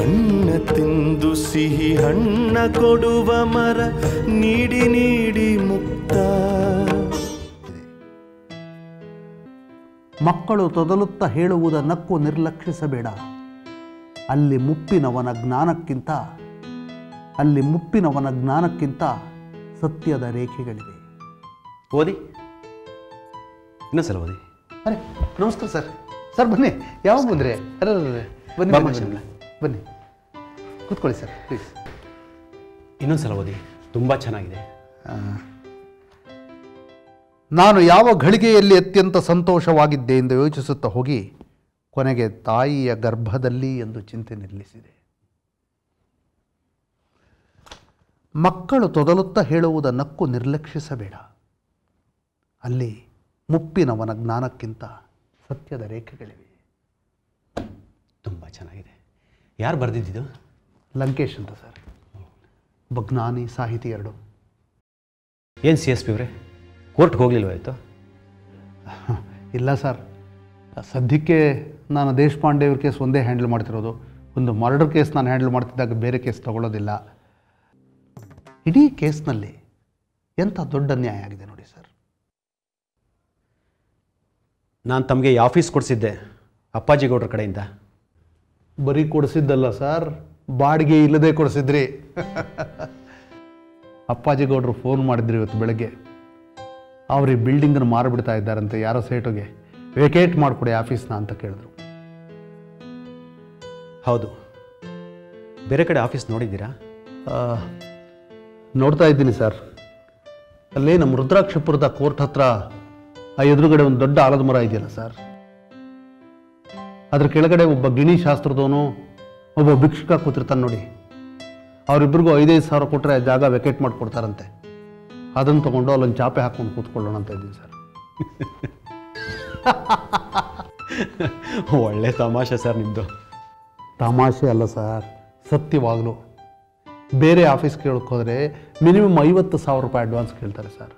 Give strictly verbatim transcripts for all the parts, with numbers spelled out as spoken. अन्न तिंदु सिहि हण्ण कोडुव मर needy needy मुक्त ಮಕ್ಕಳು ತೊದಲುತ್ತಾ ಹೇಳುವುದನ್ನಕ್ಕೂ ನಿರ್ಲಕ್ಷಿಸಬೇಡ. ಅಲ್ಲಿ ಮುಪ್ಪಿನವನ ಜ್ಞಾನಕ್ಕಿಂತ ಅಲ್ಲಿ ಮುಪ್ಪಿನವನ ಜ್ಞಾನಕ್ಕಿಂತ ಸತ್ಯದ ರೇಖೆಗಳಿವೆ. ಓದಿ, ಇನ್ನೊಂದು ಸಲ ಓದಿ. ಅರೆ ನಮಸ್ಕಾರ ಸರ್, ಸರ್ ಬನ್ನಿ. ಯಾವಾಗ ಬಂದ್ರೆ? ಅರೆ ಬನ್ನಿ ಬನ್ನಿ, ಕೂತ್ಕೊಳ್ಳಿ ಸರ್ ಪ್ಲೀಸ್. ಇನ್ನೊಂದು ಸಲ ಓದಿ, ತುಂಬ ಚೆನ್ನಾಗಿದೆ. ನಾನು ಯಾವ ಘಳಿಗೆಯಲ್ಲಿ ಅತ್ಯಂತ ಸಂತೋಷವಾಗಿದ್ದೆ ಎಂದು ಯೋಚಿಸುತ್ತಾ ಹೋಗಿ ಕೊನೆಗೆ ತಾಯಿಯ ಗರ್ಭದಲ್ಲಿ ಎಂದು ಚಿಂತೆ ನಿಲ್ಲಿಸಿದೆ. ಮಕ್ಕಳು ತೊದಲುತ್ತಾ ಹೇಳುವುದನ್ನಕ್ಕೂ ನಿರ್ಲಕ್ಷಿಸಬೇಡ. ಅಲ್ಲಿ ಮುಪ್ಪಿನವನ ಜ್ಞಾನಕ್ಕಿಂತ ಸತ್ಯದ ರೇಖೆಗಳಿವೆ. ತುಂಬ ಚೆನ್ನಾಗಿದೆ. ಯಾರು ಬರೆದಿದ್ದು? ಲಂಕೇಶ್ ಅಂತ ಸರ್, ಒಬ್ಬ ಜ್ಞಾನಿ ಸಾಹಿತಿ ಎರಡು. ಏನು ಸಿ ಎಸ್ ಪಿ ಅವರೇ, ಕೋರ್ಟ್ಗೆ ಹೋಗಲಿಲ್ವಾಯಿತು? ಇಲ್ಲ ಸರ್, ಸದ್ಯಕ್ಕೆ ನಾನು ದೇಶಪಾಂಡೆ ಅವ್ರ ಕೇಸ್ ಒಂದೇ ಹ್ಯಾಂಡಲ್ ಮಾಡ್ತಿರೋದು. ಒಂದು ಮರ್ಡರ್ ಕೇಸ್ ನಾನು ಹ್ಯಾಂಡಲ್ ಮಾಡ್ತಿದ್ದಾಗ ಬೇರೆ ಕೇಸ್ ತಗೊಳ್ಳೋದಿಲ್ಲ. ಇಡೀ ಕೇಸ್ನಲ್ಲಿ ಎಂಥ ದೊಡ್ಡ ಅನ್ಯಾಯ ಆಗಿದೆ ನೋಡಿ ಸರ್. ನಾನು ತಮಗೆ ಈ ಆಫೀಸ್ ಕೊಡಿಸಿದ್ದೆ ಅಪ್ಪಾಜಿಗೌಡ್ರ ಕಡೆಯಿಂದ. ಬರೀ ಕೊಡಿಸಿದ್ದಲ್ಲ ಸರ್, ಬಾಡಿಗೆ ಇಲ್ಲದೆ ಕೊಡಿಸಿದ್ರಿ. ಅಪ್ಪಾಜಿಗೌಡ್ರು ಫೋನ್ ಮಾಡಿದ್ರಿ ಇವತ್ತು ಬೆಳಗ್ಗೆ. ಅವ್ರ ಈ ಬಿಲ್ಡಿಂಗನ್ನು ಮಾರಿಬಿಡ್ತಾ ಇದ್ದಾರಂತೆ ಯಾರೋ ಸೇಟುಗೆ. ವೆಕೇಟ್ ಮಾಡಿಕೊಡಿ ಆಫೀಸ್ನ ಅಂತ ಕೇಳಿದ್ರು. ಹೌದು, ಬೇರೆ ಕಡೆ ಆಫೀಸ್ ನೋಡಿದ್ದೀರಾ? ನೋಡ್ತಾ ಇದ್ದೀನಿ ಸರ್. ಅಲ್ಲೇ ನಮ್ಮ ರುದ್ರಾಕ್ಷಪುರದ ಕೋರ್ಟ್ ಹತ್ರ ಆ ಎದುರುಗಡೆ ಒಂದು ದೊಡ್ಡ ಆಲದ ಮರ ಇದೆಯಲ್ಲ ಸರ್, ಅದ್ರ ಕೆಳಗಡೆ ಒಬ್ಬ ಗಿಣಿ ಶಾಸ್ತ್ರದವನು ಒಬ್ಬ ಭಿಕ್ಷುಕ ಕೂತಿರ್ತಾನೆ ನೋಡಿ. ಅವರಿಬ್ಬರಿಗೂ ಐದೈದು ಸಾವಿರ ಕೊಟ್ಟರೆ ಜಾಗ ವೆಕೇಟ್ ಮಾಡಿಕೊಡ್ತಾರಂತೆ. ಅದನ್ನು ತೊಗೊಂಡು ಅಲ್ಲೊಂದು ಚಾಪೆ ಹಾಕ್ಕೊಂಡು ಕೂತ್ಕೊಳ್ಳೋಣ ಅಂತ ಇದ್ದೀನಿ ಸರ್. ಒಳ್ಳೆ ತಮಾಷೆ ಸರ್ ನಿಮ್ಮದು. ತಮಾಷೆ ಅಲ್ಲ ಸರ್, ಸತ್ಯವಾಗಲೂ. ಬೇರೆ ಆಫೀಸ್ ಕೇಳಕ್ಕೋದ್ರೆ ಮಿನಿಮಮ್ ಐವತ್ತು ಸಾವಿರ ರೂಪಾಯಿ ಅಡ್ವಾನ್ಸ್ ಕೇಳ್ತಾರೆ ಸರ್.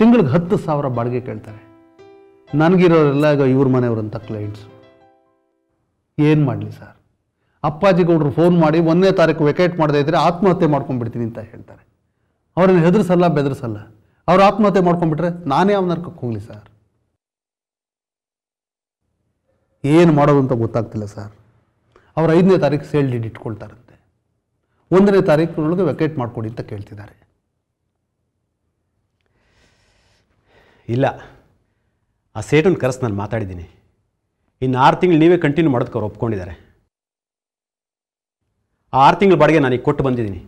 ತಿಂಗಳಿಗೆ ಹತ್ತು ಸಾವಿರ ಬಾಡಿಗೆ ಕೇಳ್ತಾರೆ. ನನಗಿರೋರೆಲ್ಲ ಈಗ ಇವ್ರ ಮನೆಯವ್ರಂಥ ಕ್ಲೈಂಟ್ಸು. ಏನು ಮಾಡಲಿ ಸರ್? ಅಪ್ಪಾಜಿಗೌಡರು ಫೋನ್ ಮಾಡಿ ಒಂದನೇ ತಾರೀಕು ವೆಕೇಟ್ ಮಾಡದೇ ಇದ್ದರೆ ಆತ್ಮಹತ್ಯೆ ಮಾಡ್ಕೊಂಡ್ಬಿಡ್ತೀನಿ ಅಂತ ಹೇಳ್ತಾರೆ. ಅವ್ರನ್ನ ಹೆದರ್ಸಲ್ಲ ಬೆದರ್ಸಲ್ಲ. ಅವ್ರು ಆತ್ಮಹತ್ಯೆ ಮಾಡ್ಕೊಂಡ್ಬಿಟ್ರೆ ನಾನೇ ಯಾವ ನರ್ಕಕ್ಕೆ ಹೋಗಲಿ ಸರ್? ಏನು ಮಾಡೋದು ಅಂತ ಗೊತ್ತಾಗ್ತಿಲ್ಲ ಸರ್. ಅವ್ರು ಐದನೇ ತಾರೀಕು ಸೇಲ್ ಡೀಡ್ ಇಟ್ಕೊಳ್ತಾರಂತೆ. ಒಂದನೇ ತಾರೀಕಿನೊಳಗೆ ವೆಕೇಟ್ ಮಾಡಿಕೊಡಿ ಅಂತ ಕೇಳ್ತಿದ್ದಾರೆ. ಇಲ್ಲ, ಆ ಸೇಟನ್ನು ಕರೆಸಿ ನಾನು ಮಾತಾಡಿದ್ದೀನಿ. ಇನ್ನು ಆರು ತಿಂಗಳು ನೀವೇ ಕಂಟಿನ್ಯೂ ಮಾಡೋದಕ್ಕೆ ಅವ್ರು ಒಪ್ಕೊಂಡಿದ್ದಾರೆ. ಆ ಆರು ತಿಂಗಳ ಬಾಡಿಗೆ ನಾನೀಗ ಕೊಟ್ಟು ಬಂದಿದ್ದೀನಿ,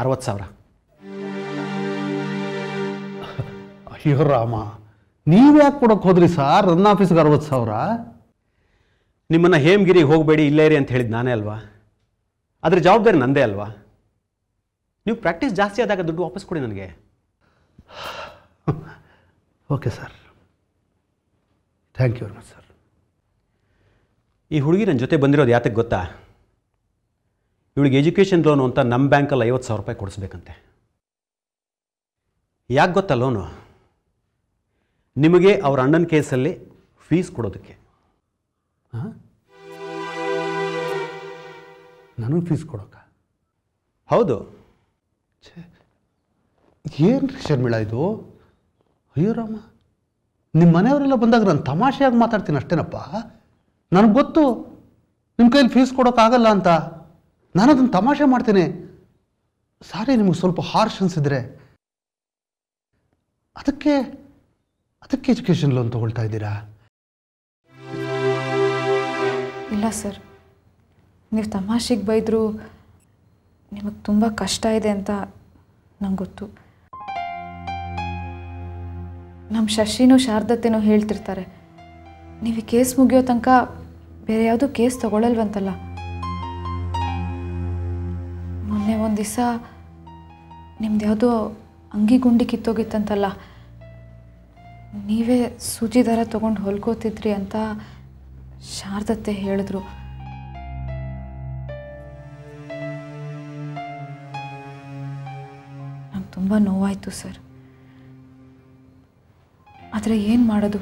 ಅರವತ್ತು ಸಾವಿರ. ಅಯ್ಯೋ ರಾಮ, ನೀವ್ಯಾಕೆ ಕೊಡೋಕ್ಕೆ ಹೋದ್ರಿ ಸಾರ್? ನನ್ನ ಆಫೀಸ್ಗೆ ಅರವತ್ತು ಸಾವಿರ? ನಿಮ್ಮನ್ನು ಹೇಮಗಿರಿಗೆ ಹೋಗಬೇಡಿ, ಇಲ್ಲೇ ರೀ ಅಂತ ಹೇಳಿದ್ದು ನಾನೇ ಅಲ್ವಾ? ಅದ್ರ ಜವಾಬ್ದಾರಿ ನನ್ನದೇ ಅಲ್ವಾ? ನೀವು ಪ್ರಾಕ್ಟೀಸ್ ಜಾಸ್ತಿ ಆದಾಗ ದುಡ್ಡು ವಾಪಸ್ ಕೊಡಿ ನನಗೆ. Okay sir, thank you very much sir. ಈ ಹುಡುಗಿ ನನ್ನ ಜೊತೆ ಬಂದಿರೋದು ಯಾತಕ್ಕೆ ಗೊತ್ತಾ? ಇವಳಿಗೆ ಎಜುಕೇಷನ್ ಲೋನು ಅಂತ ನಮ್ಮ ಬ್ಯಾಂಕಲ್ಲಿ ಐವತ್ತು ಸಾವಿರ ರೂಪಾಯಿ ಕೊಡಿಸ್ಬೇಕಂತೆ. ಯಾಕೆ ಗೊತ್ತಾ ಲೋನು? ನಿಮಗೆ ಅವ್ರ ಅಣ್ಣನ ಕೇಸಲ್ಲಿ ಫೀಸ್ ಕೊಡೋದಕ್ಕೆ. ಹಾಂ, ನನಗೆ ಫೀಸ್ ಕೊಡೋಕ್ಕ? ಹೌದು. ಏನು ಶರ್ಮಿಳಾ ಇದು? ಅಯ್ಯೋ ರಾಮ, ನಿಮ್ಮ ಮನೆಯವರೆಲ್ಲ ಬಂದಾಗ ನಾನು ತಮಾಷೆಯಾಗಿ ಮಾತಾಡ್ತೀನಿ ಅಷ್ಟೇನಪ್ಪ. ನನಗೆ ಗೊತ್ತು ನಿಮ್ಮ ಕೈಯಲ್ಲಿ ಫೀಸ್ ಕೊಡೋಕ್ಕಾಗಲ್ಲ ಅಂತ. ನಾನು ಅದನ್ನು ತಮಾಷೆ ಮಾಡ್ತೀನಿ. ಸಾರಿ ನಿಮಗೆ ಸ್ವಲ್ಪ ಹಾರ್ಶ್ ಅನಿಸಿದರೆ. ಅದಕ್ಕೆ ಅದಕ್ಕೆ ಎಜುಕೇಷನ್ ಲೋನ್ ತೊಗೊಳ್ತಾ ಇದ್ದೀರಾ? ಇಲ್ಲ ಸರ್, ನೀವು ತಮಾಷೆಗೆ ಬೈದರೂ ನಿಮಗೆ ತುಂಬ ಕಷ್ಟ ಇದೆ ಅಂತ ನಂಗೆ ಗೊತ್ತು. ನಮ್ಮ ಶಶಿನೂ ಶಾರದತೆನೂ ಹೇಳ್ತಿರ್ತಾರೆ, ನೀವು ಕೇಸ್ ಮುಗಿಯೋ ತನಕ ಬೇರೆ ಯಾವುದೂ ಕೇಸ್ ತೊಗೊಳಲ್ವಂತಲ್ಲ. ಮೊನ್ನೆ ಒಂದು ದಿವಸ ನಿಮ್ದು ಯಾವುದೋ ಅಂಗಿ ಗುಂಡಿ ಕಿತ್ತೋಗಿತ್ತಂತಲ್ಲ, ನೀವೇ ಸೂಜಿ ದಾರ ತೊಗೊಂಡು ಹೊಲ್ಕೋತಿದ್ರಿ ಅಂತ ಶಾರದತ್ತೆ ಹೇಳಿದ್ರು. ನಂಗೆ ತುಂಬ ನೋವಾಯಿತು ಸರ್. ಆದರೆ ಏನು ಮಾಡೋದು,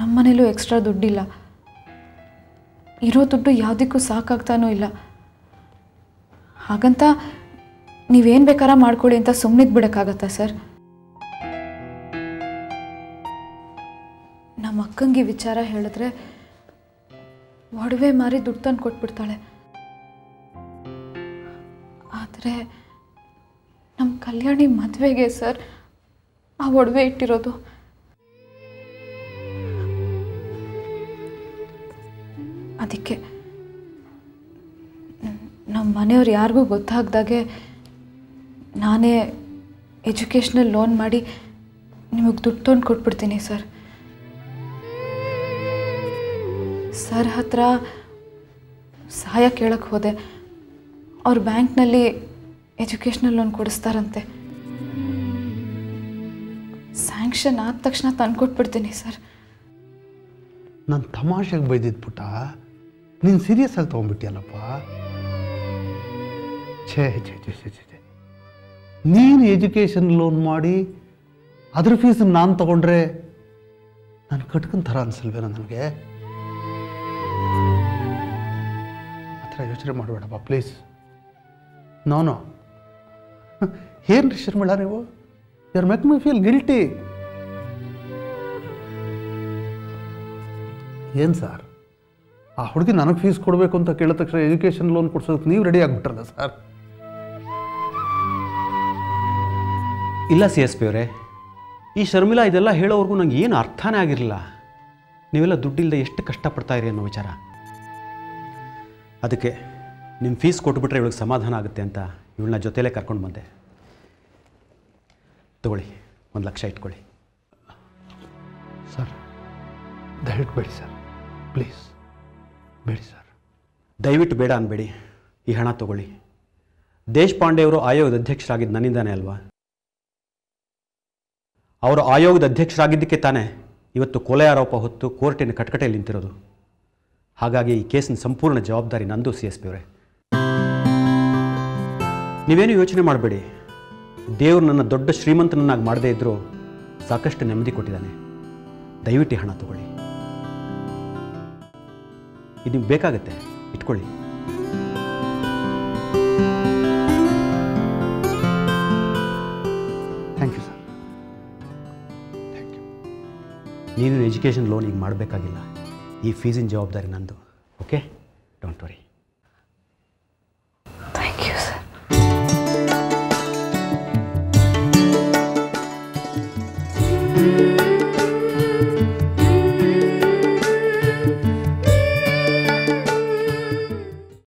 ನಮ್ಮನೇಲೂ ಎಕ್ಸ್ಟ್ರಾ ದುಡ್ಡಿಲ್ಲ. ಇರೋ ದುಡ್ಡು ಯಾವುದಕ್ಕೂ ಸಾಕಾಗ್ತಾನೋ ಇಲ್ಲ. ಹಾಗಂತ ನೀವೇನ್ ಬೇಕಾರ ಮಾಡ್ಕೊಳ್ಳಿ ಅಂತ ಸುಮ್ಮನಿದ್ ಬಿಡಕಾಗುತ್ತಾ ಸರ್? ನಮ್ಮ ಅಕ್ಕಂಗೆ ವಿಚಾರ ಹೇಳಿದ್ರೆ ಒಡವೆ ಮಾರಿ ದುಡ್ಡು ತಂದು ಕೊಟ್ಬಿಡ್ತಾಳೆ. ಆದರೆ ನಮ್ಮ ಕಲ್ಯಾಣಿ ಮದುವೆಗೆ ಸರ್ ಆ ಒಡವೆ ಇಟ್ಟಿರೋದು. ಅದಕ್ಕೆ ನಮ್ಮ ಮನೆಯವ್ರು ಯಾರಿಗೂ ಗೊತ್ತಾಗ್ದಾಗೆ ನಾನೇ ಎಜುಕೇಷನಲ್ ಲೋನ್ ಮಾಡಿ ನಿಮಗೆ ದುಡ್ಡು ತೊಗೊಂಡು ಕೊಟ್ಬಿಡ್ತೀನಿ ಸರ್. ಸರ್ ಹತ್ರ ಸಹಾಯ ಕೇಳಕ್ಕೆ ಹೋದೆ, ಅವ್ರ ಬ್ಯಾಂಕ್ನಲ್ಲಿ ಎಜುಕೇಷನಲ್ ಲೋನ್ ಕೊಡಿಸ್ತಾರಂತೆ. ಸ್ಯಾಂಕ್ಷನ್ ಆದ ತಕ್ಷಣ ತಂದು ಕೊಟ್ಬಿಡ್ತೀನಿ ಸರ್. ನಾನು ತಮಾಷೆಗೆ ಬೈದಿದ್ದು ಪುಟ್ಟ, ನೀನು ಸೀರಿಯಸ್ ಆಗಿ ತೊಗೊಂಡ್ಬಿಟ್ಟಿಯಲ್ಲಪ್ಪ. ಛೇ ಛೇ ಛೇ ಛೇ ಛೇ ನೀನು ಎಜುಕೇಷನ್ ಲೋನ್ ಮಾಡಿ ಅದ್ರ ಫೀಸನ್ನು ನಾನು ತಗೊಂಡ್ರೆ ನಾನು ಕಟ್ಕೊಂಡು ಥರ ಅನಿಸಲ್ವೇನೋ ನನಗೆ? ಆ ಥರ ಯೋಚನೆ ಮಾಡಬೇಡಪ್ಪ ಪ್ಲೀಸ್. ನಾನು ಏನು ರಿಷನ್ ಮೇಡ ನೀವು you are make me feel guilty. ಏನು ಸರ್, ಆ ಹುಡುಗಿ ನನಗೆ ಫೀಸ್ ಕೊಡಬೇಕು ಅಂತ ಕೇಳಿದ ತಕ್ಷಣ ಎಜುಕೇಷನ್ ಲೋನ್ ಕೊಡ್ಸೋದಕ್ಕೆ ನೀವು ರೆಡಿ ಆಗಿಬಿಟ್ರಲ್ಲ ಸರ್? ಇಲ್ಲ ಸಿ ಎಸ್ ಪಿ ಅವರೇ, ಈ ಶರ್ಮಿಲಾ ಇದೆಲ್ಲ ಹೇಳೋವರೆಗೂ ನಂಗೆ ಏನು ಅರ್ಥನೇ ಆಗಿರಲಿಲ್ಲ. ನೀವೆಲ್ಲ ದುಡ್ಡಿಲ್ಲದೆ ಎಷ್ಟು ಕಷ್ಟಪಡ್ತಾ ಇರಿ ಅನ್ನೋ ವಿಚಾರ. ಅದಕ್ಕೆ ನಿಮ್ಮ ಫೀಸ್ ಕೊಟ್ಬಿಟ್ರೆ ಇವಳಿಗೆ ಸಮಾಧಾನ ಆಗುತ್ತೆ ಅಂತ ಇವಳನ್ನ ಜೊತೆಯಲ್ಲೇ ಕರ್ಕೊಂಡು ಬಂದೆ. ತಗೊಳ್ಳಿ, ಒಂದು ಲಕ್ಷ ಇಟ್ಕೊಳ್ಳಿ. ಸರ್ ದಯವಿಟ್ಟು ಬೇಡಿ ಸರ್, ಪ್ಲೀಸ್ ಬೇಡಿ ಸರ್. ದಯವಿಟ್ಟು ಬೇಡ ಅನ್ಬೇಡಿ, ಈ ಹಣ ತಗೊಳ್ಳಿ. ದೇಶಪಾಂಡೆ ಅವರು ಆಯೋಗದ ಅಧ್ಯಕ್ಷರಾಗಿದ್ದು ನನ್ನಿಂದಾನೇ ಅಲ್ವಾ? ಅವರು ಆಯೋಗದ ಅಧ್ಯಕ್ಷರಾಗಿದ್ದಕ್ಕೆ ತಾನೇ ಇವತ್ತು ಕೊಲೆ ಆರೋಪ ಹೊತ್ತು ಕೋರ್ಟಿನ ಕಟಕಟೆಯಲ್ಲಿ ನಿಂತಿರೋದು. ಹಾಗಾಗಿ ಈ ಕೇಸಿನ ಸಂಪೂರ್ಣ ಜವಾಬ್ದಾರಿ ನಂದು ಸಿ ಎಸ್ ಪಿ ಅವರೇ. ನೀವೇನು ಯೋಚನೆ ಮಾಡಬೇಡಿ, ದೇವರು ನನ್ನ ದೊಡ್ಡ ಶ್ರೀಮಂತನನ್ನಾಗಿ ಮಾಡದೇ ಇದ್ದರೂ ಸಾಕಷ್ಟು ನೆಮ್ಮದಿ ಕೊಟ್ಟಿದ್ದಾನೆ. ದಯವಿಟ್ಟು ಹಣ ತಗೊಳ್ಳಿ, ಇದು ನಿಮ್ಗೆ ಬೇಕಾಗತ್ತೆ, ಇಟ್ಕೊಳ್ಳಿ. Thank you sir, thank you. ನೀನು ಎಜುಕೇಷನ್ ಲೋನ್ ಈಗ ಮಾಡಬೇಕಾಗಿಲ್ಲ, ಈ ಫೀಸಿನ ಜವಾಬ್ದಾರಿ ನಂದು. Okay, don't worry. Thank you sir. Thank you.